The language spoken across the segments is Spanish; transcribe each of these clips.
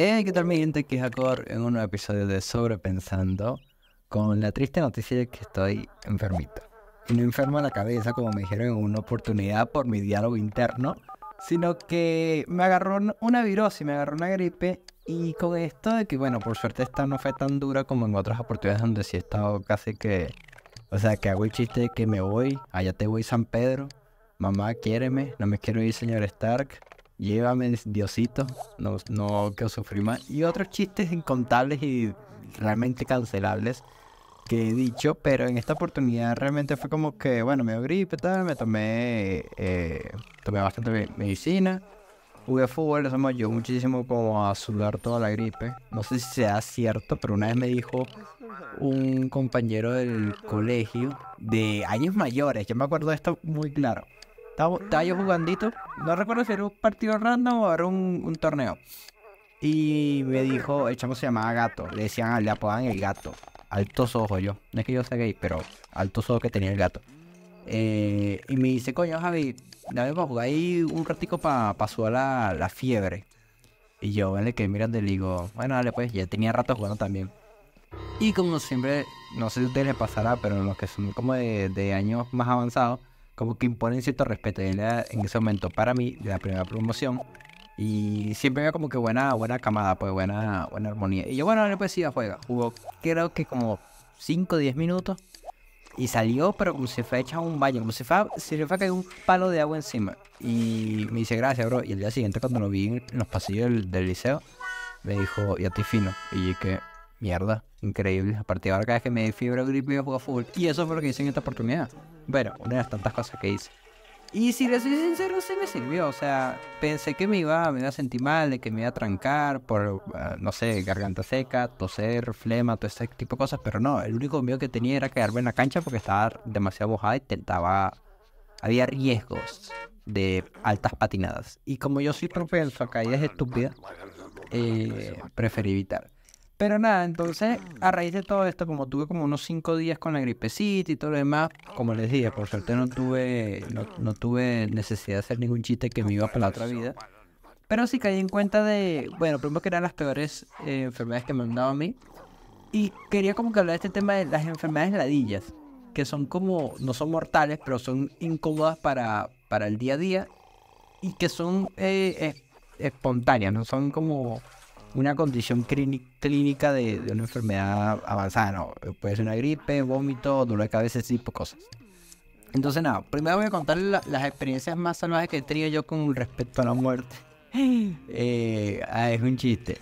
¿Qué tal mi gente? Aquí Jacorv en un nuevo episodio de Sobrepensando, con la triste noticia de que estoy enfermito. Y no enfermo en la cabeza como me dijeron en una oportunidad por mi diálogo interno, sino que me agarró una virosis, me agarró una gripe. Y con esto de que, bueno, por suerte esta no fue tan dura como en otras oportunidades donde sí he estado casi que... O sea, que hago el chiste de que me voy, allá te voy San Pedro, mamá quiéreme, no me quiero ir señor Stark, llévame Diosito, no quiero sufrir más. Y otros chistes incontables y realmente cancelables que he dicho, pero en esta oportunidad realmente fue como que, bueno, me dio gripe, tal, me tomé bastante medicina. Jugué fútbol, eso me ayudó muchísimo como a sudar toda la gripe. No sé si sea cierto, pero una vez me dijo un compañero del colegio de años mayores. Yo me acuerdo de esto muy claro. Estaba yo jugandito, no recuerdo si era un partido random o era un torneo. Y me dijo, el chamo se llamaba Gato. Le decían, le apodaban el Gato. Altos ojos yo. No es que yo sea gay, pero altos ojos que tenía el Gato. Y me dice, coño, Javi, dame para jugar ahí un ratico para sudar la fiebre. Y yo, vale, que miran de digo, bueno, dale pues, ya tenía rato jugando también. Y como siempre, no sé si a ustedes les pasará, pero los que son como de años más avanzados, como que imponen cierto respeto. Y en ese momento, para mí, de la primera promoción, y siempre había como que buena camada, pues buena armonía. Y yo, bueno, dale pues, sí, a juega. Jugó, creo que como 5 o 10 minutos. Y salió, pero como si fuera echado un baño, como si fuera caído un palo de agua encima. Y me dice, gracias, bro. Y el día siguiente, cuando lo vi en los pasillos del liceo, me dijo, ya estoy fino. Y yo dije, mierda, increíble. A partir de ahora, cada vez que me di fiebre o gripe, yo juego a fútbol. Y eso fue lo que hice en esta oportunidad. Bueno, una de las tantas cosas que hice. Y si les soy sincero, sí me sirvió. O sea, pensé que me iba a sentir mal, de que me iba a trancar por, no sé, garganta seca, toser, flema, todo ese tipo de cosas. Pero no, el único miedo que tenía era quedarme en la cancha porque estaba demasiado mojada y había riesgos de altas patinadas. Y como yo soy propenso a caídas estúpidas, preferí evitar. Pero nada, entonces, a raíz de todo esto, como tuve como unos 5 días con la gripecita y todo lo demás, como les dije, por suerte no tuve necesidad de hacer ningún chiste que me iba para la otra vida. Pero sí caí en cuenta de, bueno, primero que eran las peores enfermedades que me han dado a mí. Y quería como que hablar de este tema de las enfermedades ladillas, que son como, no son mortales, pero son incómodas para el día a día y que son espontáneas, no son como... una condición clínica de una enfermedad avanzada, no. Puede ser una gripe, vómito, dolor de cabeza, ese tipo de cosas. Entonces nada, primero voy a contar las experiencias más salvajes que he tenido yo con respecto a la muerte. Es un chiste.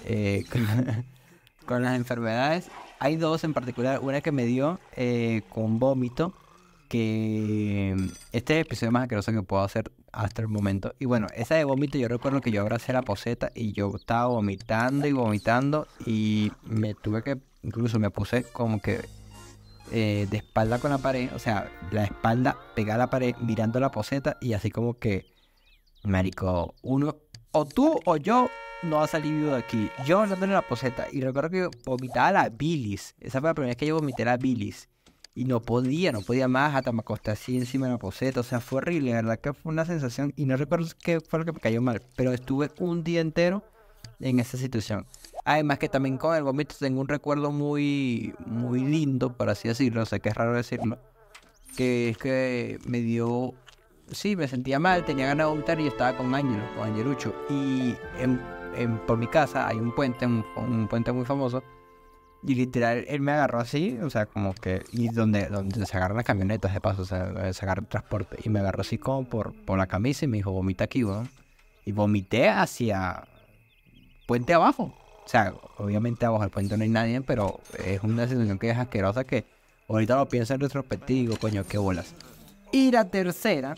Con las enfermedades, hay dos en particular. Una que me dio con vómito, que este es el episodio más asqueroso que puedo hacer hasta el momento. Y bueno, esa de vómito, yo recuerdo que yo abracé la poseta y yo estaba vomitando y vomitando. Y me tuve que, incluso me puse como que de espalda con la pared. O sea, la espalda pegada a la pared, mirando la poseta. Y así como que, marico, uno, o tú o yo, no va a salir vivo de aquí. Yo dándole la poseta. Y recuerdo que yo vomitaba la bilis. Esa fue la primera vez que yo vomité la bilis. Y no podía más, hasta me acosté así encima de la poseta. O sea, fue horrible, la verdad que fue una sensación. Y no recuerdo qué fue lo que me cayó mal, pero estuve un día entero en esa situación. Además que también con el vómito tengo un recuerdo muy lindo, por así decirlo. O sea, que es raro decirlo. Que es que me dio... Sí, me sentía mal, tenía ganas de vomitar y yo estaba con Ángel, con Ángelucho. Y por mi casa hay un puente, un puente muy famoso. Y literal, él me agarró así, o sea, como que... Y donde se agarran las camionetas, de paso, o sea, donde se agarra el transporte. Y me agarró así como por la camisa y me dijo, vomita aquí, weón. Y vomité hacia... puente abajo. O sea, obviamente abajo del puente no hay nadie, pero es una situación que es asquerosa que... ahorita lo pienso en retrospectivo y digo, coño, qué bolas. Y la tercera,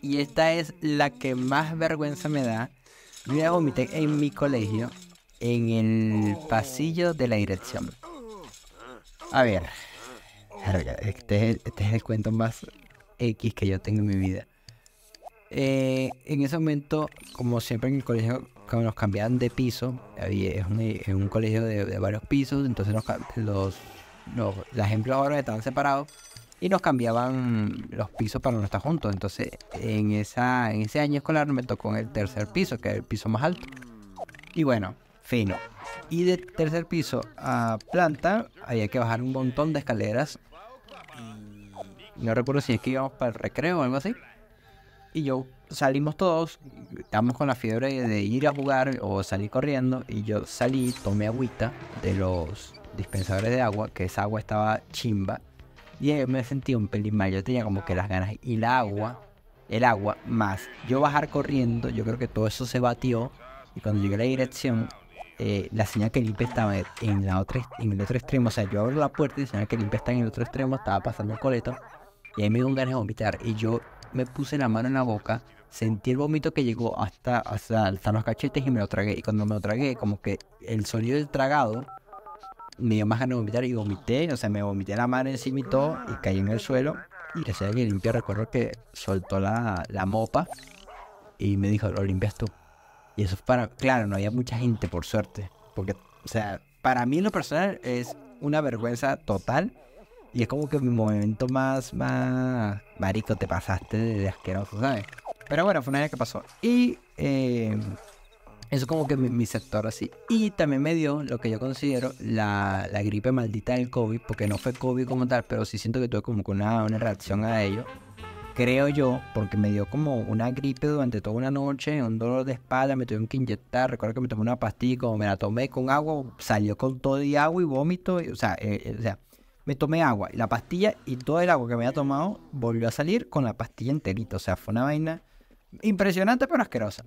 y esta es la que más vergüenza me da. Yo ya vomité en mi colegio... en el pasillo de la dirección. A ver, este es el cuento más X que yo tengo en mi vida. En ese momento, como siempre en el colegio, cuando nos cambiaban de piso, es un colegio de varios pisos, entonces los ejemplos ahora estaban separados y nos cambiaban los pisos para no estar juntos. Entonces, en ese año escolar me tocó en el tercer piso, que era el piso más alto. Y bueno, Fino. Y del tercer piso a planta había que bajar un montón de escaleras. No recuerdo si es que íbamos para el recreo o algo así. Y yo salimos todos, estábamos con la fiebre de ir a jugar o salir corriendo. Y yo salí, tomé agüita de los dispensadores de agua, que esa agua estaba chimba. Y me sentí un pelín mal, yo tenía como que las ganas. Y el agua más yo bajar corriendo, yo creo que todo eso se batió. Y cuando llegué a la dirección, la señal que limpia estaba en el otro extremo. O sea, yo abro la puerta y la señal que limpia está en el otro extremo. Estaba pasando el coleto. Y ahí me dio un ganas de vomitar. Y yo me puse la mano en la boca. Sentí el vómito que llegó hasta los cachetes y me lo tragué. Y cuando me lo tragué, como que el sonido del tragado me dio más ganas de vomitar y vomité. O sea, me vomité la mano encima y todo. Y caí en el suelo. Y la señal que limpia, recuerdo que soltó la mopa. Y me dijo, lo limpias tú. Y eso es para... Claro, no había mucha gente, por suerte. Porque, o sea, para mí en lo personal es una vergüenza total. Y es como que mi momento más... Marico, te pasaste de asqueroso, ¿sabes? Pero bueno, fue una idea que pasó. Y eso es como que mi sector así. Y también me dio lo que yo considero la gripe maldita del COVID. Porque no fue COVID como tal, pero sí siento que tuve como que una reacción a ello. Creo yo, porque me dio como una gripe durante toda una noche, un dolor de espalda, me tuvieron que inyectar. Recuerdo que me tomé una pastilla, como me la tomé con agua, salió con todo y agua y vómito. Y, o sea, me tomé agua, la pastilla y todo el agua que me había tomado volvió a salir con la pastilla enterita. O sea, fue una vaina impresionante pero asquerosa.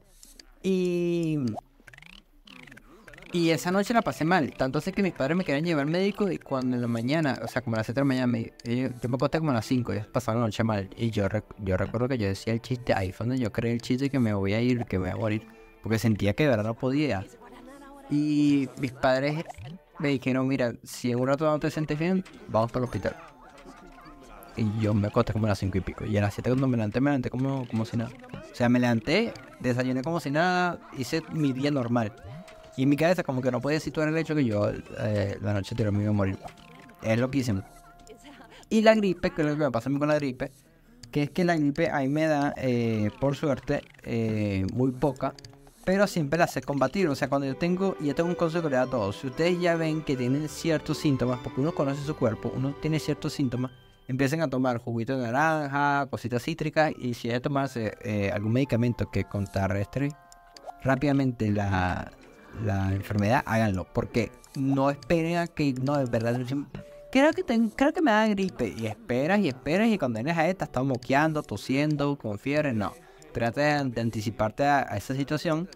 Y esa noche la pasé mal. Tanto así que mis padres me querían llevar al médico. Y cuando en la mañana, o sea, como a las 7 de la mañana, yo me acosté como a las 5. Ellos pasaron la noche mal. Y yo recuerdo que yo decía el chiste. Ahí fue donde yo creé el chiste que me voy a ir, que me voy a morir. Porque sentía que de verdad no podía. Y mis padres me dijeron, mira, si en un rato no te sientes bien, vamos para el hospital. Y yo me acosté como a las 5 y pico. Y a las 7 cuando me levanté como si nada. O sea, me levanté, desayuné como si nada, hice mi día normal. Y en mi cabeza como que no podía situar el hecho que yo la noche anterior me iba a morir. Es loquísimo. Y la gripe, que es lo que me pasa a mí con la gripe, que es que la gripe ahí me da, por suerte, muy poca, pero siempre la sé combatir. O sea, cuando yo tengo un consejo que le da a todos. Si ustedes ya ven que tienen ciertos síntomas, porque uno conoce su cuerpo, uno tiene ciertos síntomas, empiecen a tomar juguito de naranja, cositas cítricas, y si hay que tomarse algún medicamento que contrarrestre rápidamente la enfermedad, háganlo, porque no esperen a que, no, de verdad, creo que me da gripe, y esperas, y cuando vienes a esta, estás moqueando, tosiendo, con fiebre, no, trata de anticiparte a esa situación,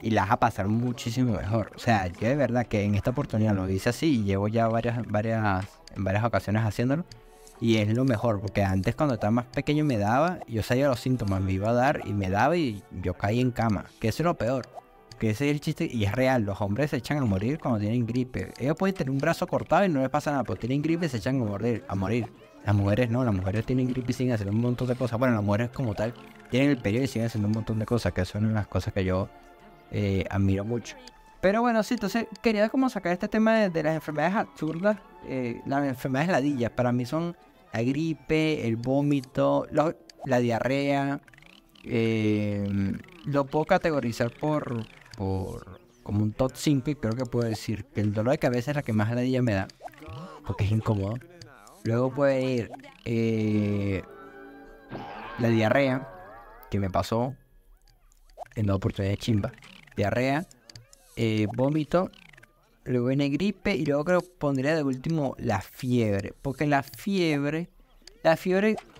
y la vas a pasar muchísimo mejor. O sea, yo de verdad que en esta oportunidad lo hice así, y llevo ya en varias ocasiones haciéndolo, y es lo mejor, porque antes cuando estaba más pequeño me daba, yo sabía los síntomas, me iba a dar, y me daba, y yo caí en cama, que eso es lo peor. Que ese es el chiste, y es real, los hombres se echan a morir cuando tienen gripe. Ellos pueden tener un brazo cortado y no les pasa nada, pero tienen gripe y se echan a morir. Las mujeres no, las mujeres tienen gripe y siguen haciendo un montón de cosas. Bueno, las mujeres como tal tienen el periodo y siguen haciendo un montón de cosas, que son las cosas que yo admiro mucho. Pero bueno, sí, entonces quería como sacar este tema de las enfermedades absurdas. Las enfermedades ladillas para mí son la gripe, el vómito, la diarrea. Lo puedo categorizar por como un top 5, y creo que puedo decir que el dolor de cabeza es la que más ladilla me da, porque es incómodo. Luego puede ir la diarrea, que me pasó en dos oportunidades chimba. Diarrea, vómito, luego viene gripe, y luego creo que pondría de último la fiebre, porque la fiebre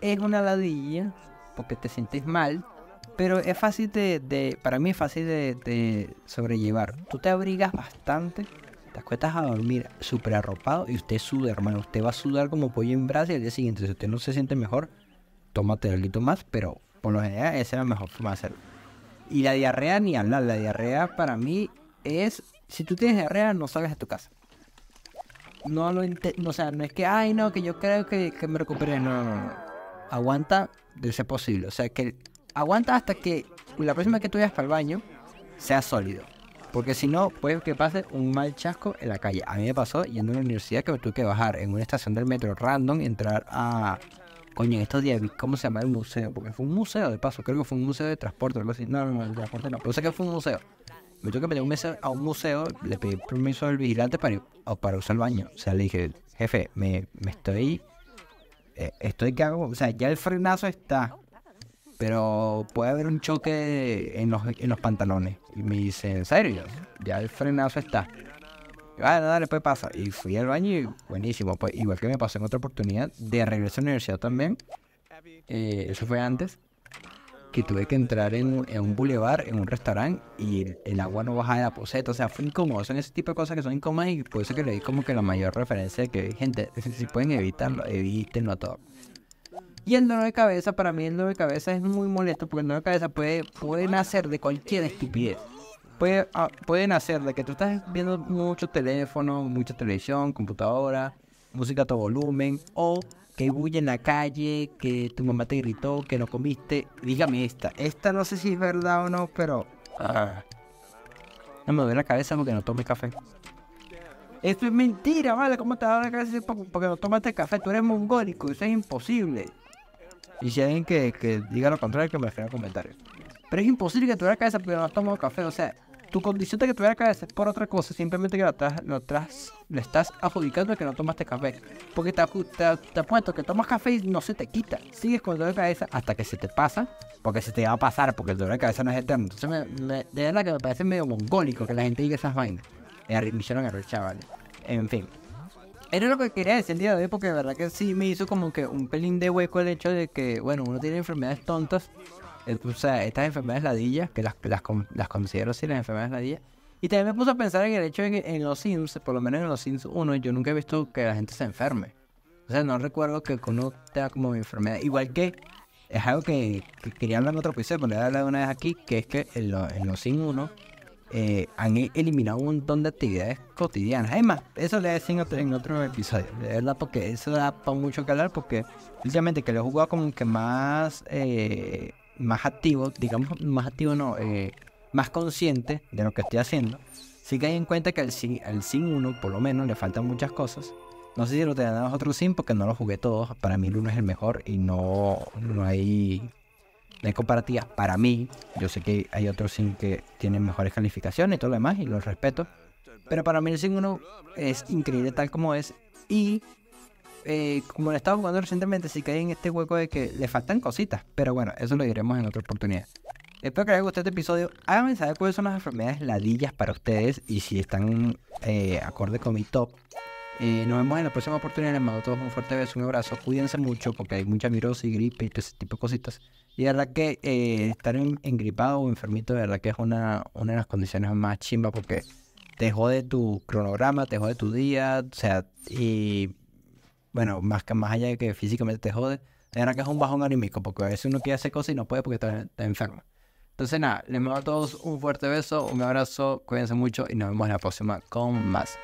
es una ladilla, porque te sientes mal. Pero es fácil para mí es fácil de sobrellevar. Tú te abrigas bastante, te acuestas a dormir súper arropado y usted suda, hermano. Usted va a sudar como pollo en brasa y al día siguiente, si usted no se siente mejor, tómate algo más, pero por lo general esa es la mejor forma de hacerlo. Y la diarrea, ni hablar. La diarrea para mí es, si tú tienes diarrea, no salgas de tu casa. No lo intentes, o sea, no es que, ay no, que yo creo que me recuperé, no. Aguanta de ser posible, o sea, que aguanta hasta que la próxima vez que tú vayas para el baño sea sólido, porque si no puede que pase un mal chasco en la calle. A mí me pasó yendo a la universidad, que me tuve que bajar en una estación del metro random, entrar a... Coño, en estos días vi cómo se llama el museo, porque fue un museo de paso, creo que fue un museo de transporte o algo así. No, el transporte no, pero sé que fue un museo. me tengo que meter a un museo, le pedí permiso al vigilante para usar el baño. O sea, le dije, jefe, me estoy... estoy que hago, o sea, ya el frenazo está, pero puede haber un choque en los pantalones. Y me dice, ¿en serio? Ya el frenazo está. Vale, dale, pues pasa. Y fui al baño y buenísimo. Pues igual que me pasó en otra oportunidad, de regreso a la universidad también. Eso fue antes, que tuve que entrar en un bulevar, en un restaurante, y el agua no bajaba de la poseta. O sea, fue incómodo. Son ese tipo de cosas que son incómodas, y por eso que le di como que la mayor referencia de que, gente, si pueden evitarlo, evítenlo a todo. Y el dolor de cabeza, para mí el dolor de cabeza es muy molesto, porque el dolor de cabeza puede nacer de cualquier estupidez. Puede nacer de que tú estás viendo mucho teléfono, mucha televisión, computadora, música a todo volumen, o que bulla en la calle, que tu mamá te gritó, que no comiste. Dígame esta no sé si es verdad o no, pero... No me duele la cabeza porque no tomé café. Esto es mentira, ¿vale? ¿Cómo te duele la cabeza porque no tomaste café? Tú eres mongólico, eso es imposible. Y si hay alguien que diga lo contrario, que me deje en los comentarios. Pero es imposible que te duele la cabeza porque no has tomado café. O sea, tu condición de que te duele la cabeza es por otra cosa, simplemente que le estás adjudicando que no tomaste café. Porque te apuesto que tomas café y no se te quita. Sigues con el dolor de cabeza hasta que se te pasa, porque se te va a pasar, porque el dolor de cabeza no es eterno. Entonces, de verdad que me parece medio mongólico que la gente diga esas vainas. Me hicieron error, chavales. En fin. Era lo que quería decir el día de hoy, porque de verdad que sí me hizo como que un pelín de hueco el hecho de que, bueno, uno tiene enfermedades tontas. O sea, estas enfermedades ladillas, que las considero así, las enfermedades ladillas. Y también me puse a pensar en el hecho de que en los Sims, por lo menos en los Sims 1, yo nunca he visto que la gente se enferme. O sea, no recuerdo que uno tenga como enfermedad. Igual que, es algo que quería hablar en otro episodio, pero le voy a hablar una vez aquí, que es que en los Sims 1 han eliminado un montón de actividades cotidianas. Además, eso le decía en otro episodio, de verdad, porque eso da para mucho que hablar, porque últimamente que lo he jugado como que más activo, digamos, más activo no, más consciente de lo que estoy haciendo. Sí que hay en cuenta que al Sim 1, por lo menos, le faltan muchas cosas. No sé si lo tendrán los otros Sim, porque no los jugué todos. Para mí el 1 es el mejor y no hay comparativas para mí. Yo sé que hay otros Sim que tienen mejores calificaciones y todo lo demás, y los respeto. Pero para mí el Sim 1 es increíble tal como es. Y como lo he estado jugando recientemente, sí caí en este hueco de que le faltan cositas, pero bueno, eso lo diremos en otra oportunidad. Espero que les haya gustado este episodio. Háganme saber cuáles son las enfermedades ladillas para ustedes y si están acorde con mi top. Nos vemos en la próxima oportunidad. Les mando a todos un fuerte beso, un abrazo, cuídense mucho porque hay mucha virosis, gripe y todo ese tipo de cositas, y de verdad que estar engripado o enfermito de verdad que es una de las condiciones más chimba, porque te jode tu cronograma, te jode tu día, o sea, y bueno, más allá de que físicamente te jode, de verdad que es un bajón anímico, porque a veces uno quiere hacer cosas y no puede porque está enfermo. Entonces nada, les mando a todos un fuerte beso, un abrazo, cuídense mucho y nos vemos en la próxima con más.